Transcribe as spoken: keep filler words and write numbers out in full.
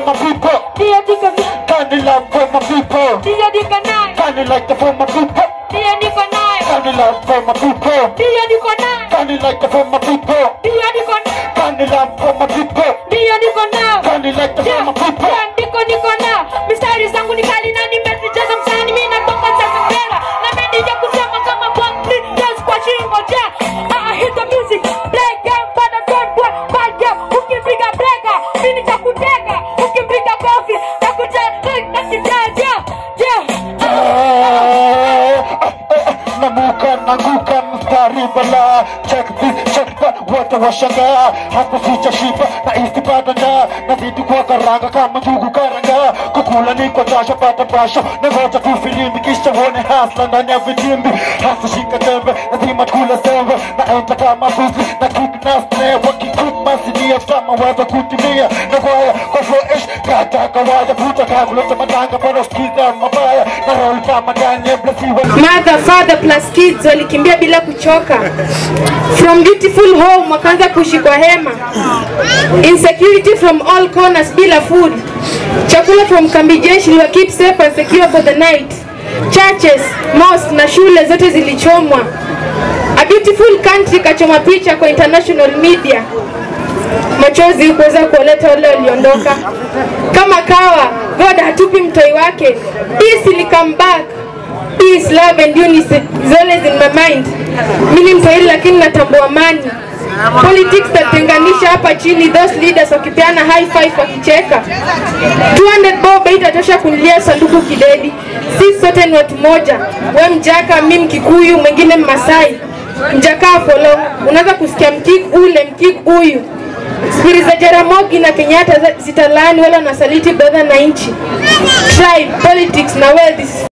for my people. Candy love for my people. Candy like the for my people. Candy love for my people. Candy like the for my people. Candy love for my people. Candy like the for my people. Mistari zangu ni kali na nimezijaza mtaani mimi natoka Zanzibar. Na mimi kusema kama pop dance kwa chingo ja. I hit the music. Play game for the don't boy. Bad game. Ukipiga brega, mimi nitakutega. Ukipiga kofi, nakutega na kitaja. Yeah. Namuka naguka mstari bala. Check this, check that. Watu washangaa. Hapo sicha shiba na istibada na. Nazidi kwa karanga kama njugu karanga. Kukula niko jasho pata basho. Nevoja kufilimbi kisha wone hasla ndani ya vitimbi. Hasa shika tembe nazima kula sembe. Naenda kama fuzi na kick na snare. Wakikuma sinia sama waza kutimia. Nagwaya kwa foresh kataka waya. Puta kakulota matanga pano skiza mabaya. Na roli kama danye blasiwa. Mother, father plus kids walikimbia bila kuchoka. From beautiful home wakanza kushikwa hema. Insecurity from all corners bila food. Chakula from kambi jeshi liwa keep safe and secure for the night. Churches, mosques na shule zote zilichomwa. A beautiful country kachoma picha kwa international media. Machozi huweza kuoleta wale waliondoka. Kama kawa, God hatupi mtoi wake. Peace will come back. Peace, love and unity is always in my mind. Mimi msahili lakini natambua amani. Politics tatenganisha hapa chini, those leaders wakipeana high five wakicheka. two hundred bob itatosha kunilia sanduku kidedi. Sisi sote ni watu moja. Wewe Mjaka, mimi Mkikuyu, mwingine Mmasai. Mjaka follow. Unaweza kusikia Mkiku ule Mkiku huyu. Spiri za Jaramogi na Kenyatta zitalani wala nasaliti brother na inchi. Tribe, politics na wealth is